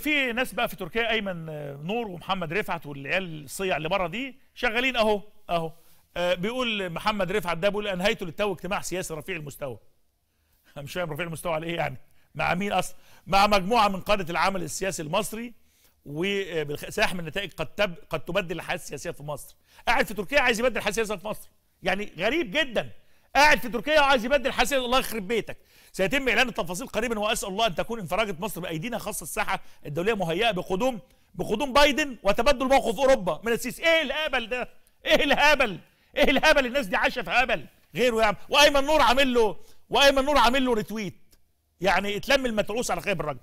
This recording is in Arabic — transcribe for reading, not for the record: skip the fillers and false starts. في ناس بقى في تركيا، ايمن نور ومحمد رفعت والعيال الصيع اللي بره دي شغالين اهو. بيقول محمد رفعت ده، بيقول انهيته للتو اجتماع سياسي رفيع المستوى. انا مش فاهم رفيع المستوى على ايه يعني؟ مع مين اصلا؟ مع مجموعه من قاده العمل السياسي المصري، وبالساح من نتائج قد تبدل الحياه السياسيه في مصر. قاعد في تركيا عايز يبدل الحياه السياسيه في مصر. يعني غريب جدا. قاعد في تركيا وعايز يبدل الحياه السياسيه، الله يخرب بيتك. سيتم إعلان التفاصيل قريبا، وأسأل الله أن تكون انفراجة مصر بأيدينا، خاصة الساحة الدولية مهيئة بقدوم بايدن وتبدل موقف أوروبا من السيسي. إيه الهبل ده؟ إيه الهبل؟ الناس دي عايشة في هبل غيره يا عم. وأيمن نور عامل له ريتويت، يعني اتلم المتروس على خيب الراجل.